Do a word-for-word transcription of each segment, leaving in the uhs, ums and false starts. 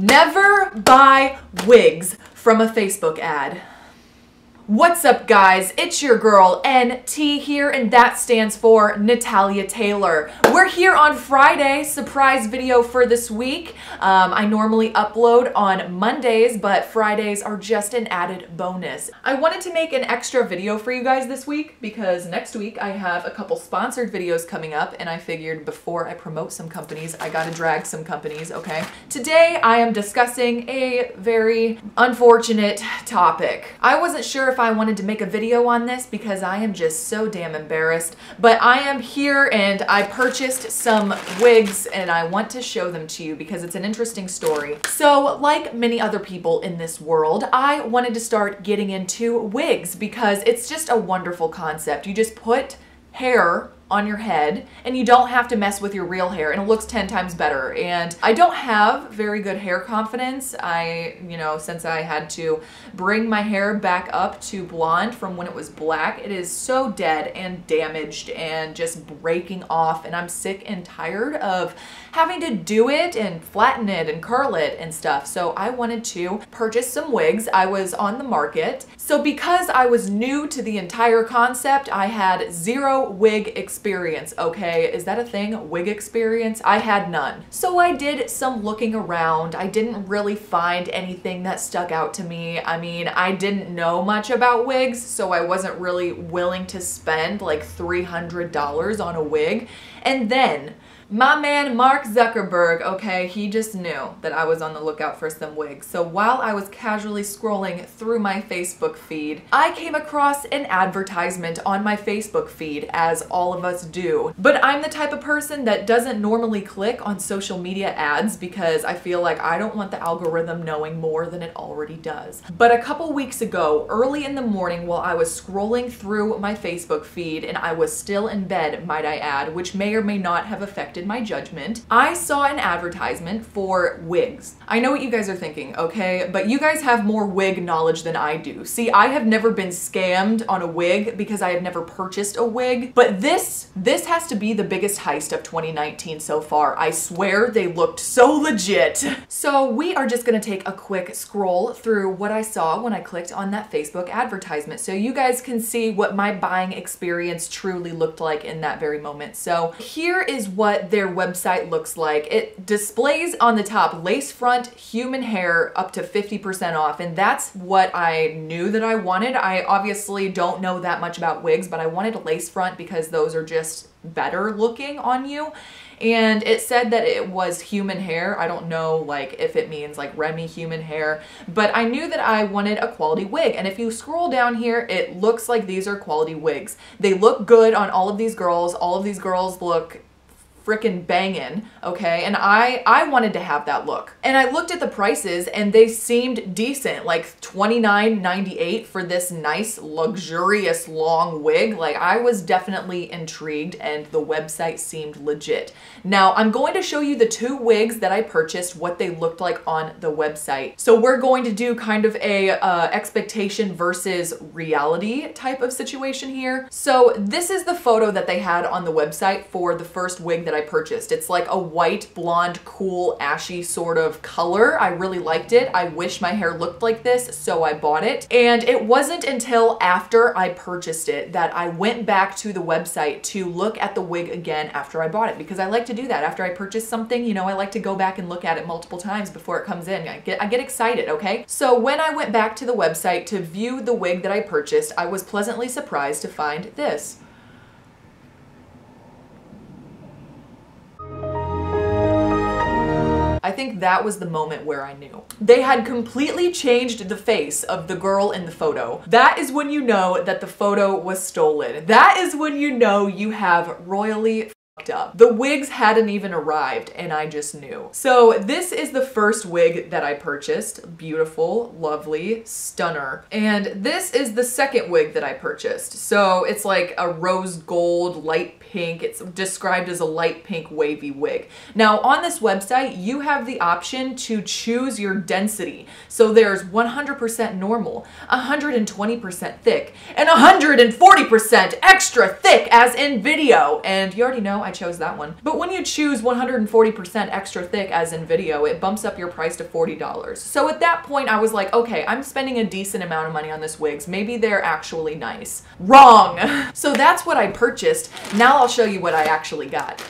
Never buy wigs from a Facebook ad. What's up, guys? It's your girl N T here, and that stands for Natalia Taylor. We're here on Friday, surprise video for this week. Um, I normally upload on Mondays, but Fridays are just an added bonus. I wanted to make an extra video for you guys this week because next week I have a couple sponsored videos coming up, and I figured before I promote some companies, I gotta drag some companies, okay? Today I am discussing a very unfortunate topic. I wasn't sure if I wanted to make a video on this because I am just so damn embarrassed, but I am here and I purchased some wigs and I want to show them to you because it's an interesting story. So like many other people in this world, I wanted to start getting into wigs because it's just a wonderful concept. You just put hair on your head and you don't have to mess with your real hair, and it looks ten times better. And I don't have very good hair confidence. I, you know, since I had to bring my hair back up to blonde from when it was black, it is so dead and damaged and just breaking off, and I'm sick and tired of having to do it and flatten it and curl it and stuff. So I wanted to purchase some wigs. I was on the market. So because I was new to the entire concept, I had zero wig experience. Experience, okay? Is that a thing? Wig experience? I had none. So I did some looking around. I didn't really find anything that stuck out to me. I mean, I didn't know much about wigs, so I wasn't really willing to spend like three hundred dollars on a wig. And then my man, Mark Zuckerberg, okay, he just knew that I was on the lookout for some wigs. So while I was casually scrolling through my Facebook feed, I came across an advertisement on my Facebook feed, as all of us do. But I'm the type of person that doesn't normally click on social media ads because I feel like I don't want the algorithm knowing more than it already does. But a couple weeks ago, early in the morning while I was scrolling through my Facebook feed, and I was still in bed, might I add, which may or may not have affected my judgment, I saw an advertisement for wigs. I know what you guys are thinking, okay? But you guys have more wig knowledge than I do. See, I have never been scammed on a wig because I have never purchased a wig, but this, this has to be the biggest heist of twenty nineteen so far. I swear they looked so legit. So we are just gonna take a quick scroll through what I saw when I clicked on that Facebook advertisement so you guys can see what my buying experience truly looked like in that very moment. So here is what their website looks like. It displays on the top lace front human hair up to fifty percent off, and that's what I knew that I wanted. I obviously don't know that much about wigs, but I wanted a lace front because those are just better looking on you. And it said that it was human hair. I don't know like if it means like Remy human hair, but I knew that I wanted a quality wig. And if you scroll down here, it looks like these are quality wigs. They look good on all of these girls. All of these girls look frickin' bangin', okay? And I, I wanted to have that look. And I looked at the prices and they seemed decent, like twenty-nine ninety-eight for this nice, luxurious, long wig. Like, I was definitely intrigued and the website seemed legit. Now, I'm going to show you the two wigs that I purchased, what they looked like on the website. So we're going to do kind of a uh, expectation versus reality type of situation here. So this is the photo that they had on the website for the first wig that that I purchased. It's like a white, blonde, cool, ashy sort of color. I really liked it. I wish my hair looked like this, so I bought it. And it wasn't until after I purchased it that I went back to the website to look at the wig again after I bought it, because I like to do that. After I purchase something, you know, I like to go back and look at it multiple times before it comes in. I get, I get excited, okay? So when I went back to the website to view the wig that I purchased, I was pleasantly surprised to find this. I think that was the moment where I knew. They had completely changed the face of the girl in the photo. That is when you know that the photo was stolen. That is when you know you have royally fucked up. The wigs hadn't even arrived and I just knew. So this is the first wig that I purchased. Beautiful, lovely, stunner. And this is the second wig that I purchased. So it's like a rose gold, light pink pink. It's described as a light pink wavy wig. Now on this website, you have the option to choose your density. So there's one hundred percent normal, one hundred twenty percent thick, and one hundred forty percent extra thick as in video. And you already know I chose that one. But when you choose one hundred forty percent extra thick as in video, it bumps up your price to forty dollars. So at that point I was like, okay, I'm spending a decent amount of money on this wigs. Maybe they're actually nice. Wrong! So that's what I purchased. Now I'll show you what I actually got.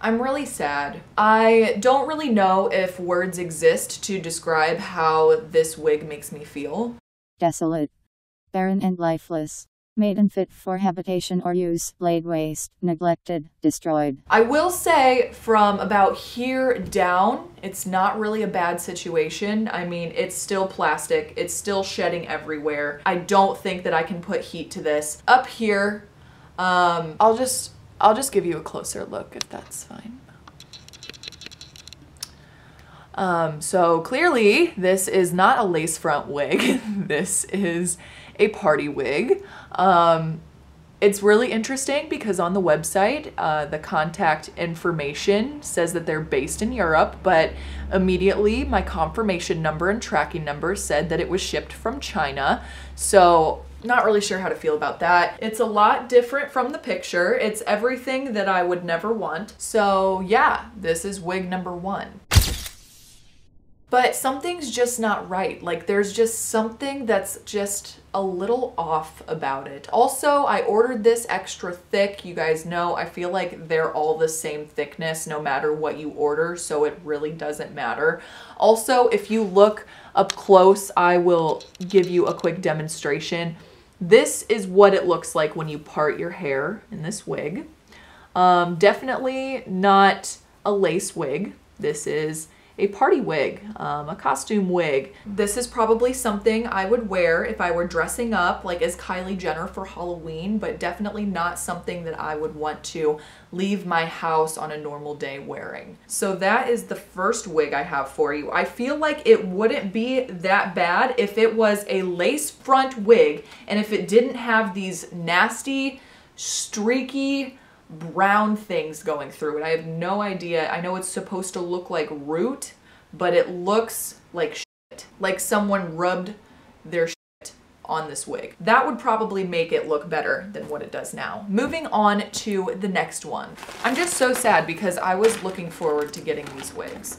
I'm really sad. I don't really know if words exist to describe how this wig makes me feel. Desolate, barren and lifeless, made unfit for habitation or use, laid waste, neglected, destroyed. I will say from about here down, it's not really a bad situation. I mean, it's still plastic. It's still shedding everywhere. I don't think that I can put heat to this. Up here, um, I'll just... I'll just give you a closer look if that's fine. Um, so clearly this is not a lace front wig. This is a party wig. Um, it's really interesting because on the website, uh, the contact information says that they're based in Europe, but immediately my confirmation number and tracking number said that it was shipped from China. So not really sure how to feel about that. It's a lot different from the picture. It's everything that I would never want. So yeah, this is wig number one. But something's just not right. Like there's just something that's just a little off about it. Also, I ordered this extra thick. You guys know I feel like they're all the same thickness no matter what you order, so it really doesn't matter. Also, if you look up close, I will give you a quick demonstration. This is what it looks like when you part your hair in this wig. Um, definitely not a lace wig. This is a party wig, um, a costume wig. This is probably something I would wear if I were dressing up like as Kylie Jenner for Halloween, but definitely not something that I would want to leave my house on a normal day wearing. So that is the first wig I have for you. I feel like it wouldn't be that bad if it was a lace front wig and if it didn't have these nasty, streaky, brown things going through it. I have no idea. I know it's supposed to look like root, but it looks like shit. Like someone rubbed their shit on this wig. That would probably make it look better than what it does now. Moving on to the next one. I'm just so sad because I was looking forward to getting these wigs.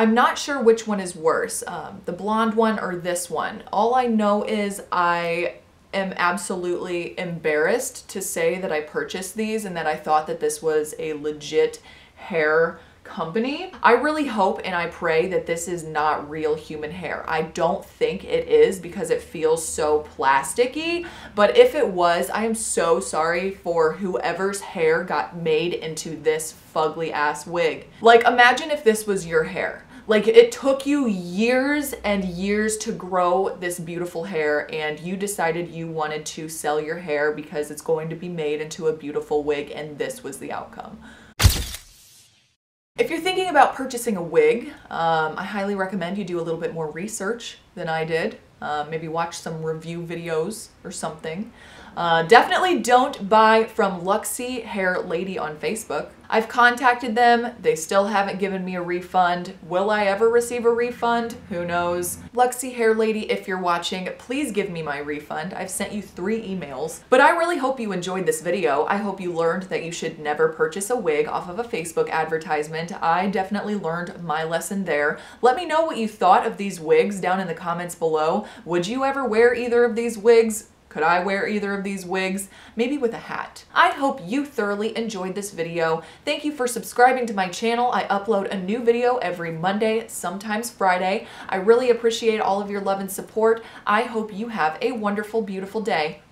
I'm not sure which one is worse, um, the blonde one or this one. All I know is I am absolutely embarrassed to say that I purchased these and that I thought that this was a legit hair company. I really hope and I pray that this is not real human hair. I don't think it is because it feels so plasticky, but if it was, I am so sorry for whoever's hair got made into this fugly ass wig. Like imagine if this was your hair. Like it took you years and years to grow this beautiful hair and you decided you wanted to sell your hair because it's going to be made into a beautiful wig and this was the outcome. about purchasing a wig. Um, I highly recommend you do a little bit more research than I did. Uh, maybe watch some review videos or something. Uh, definitely don't buy from Luxie Hair Lady on Facebook. I've contacted them. They still haven't given me a refund. Will I ever receive a refund? Who knows? Luxie Hair Lady, if you're watching, please give me my refund. I've sent you three emails. But I really hope you enjoyed this video. I hope you learned that you should never purchase a wig off of a Facebook advertisement. I definitely learned my lesson there. Let me know what you thought of these wigs down in the comments below. Would you ever wear either of these wigs? Could I wear either of these wigs? Maybe with a hat. I hope you thoroughly enjoyed this video. Thank you for subscribing to my channel. I upload a new video every Monday, sometimes Friday. I really appreciate all of your love and support. I hope you have a wonderful, beautiful day.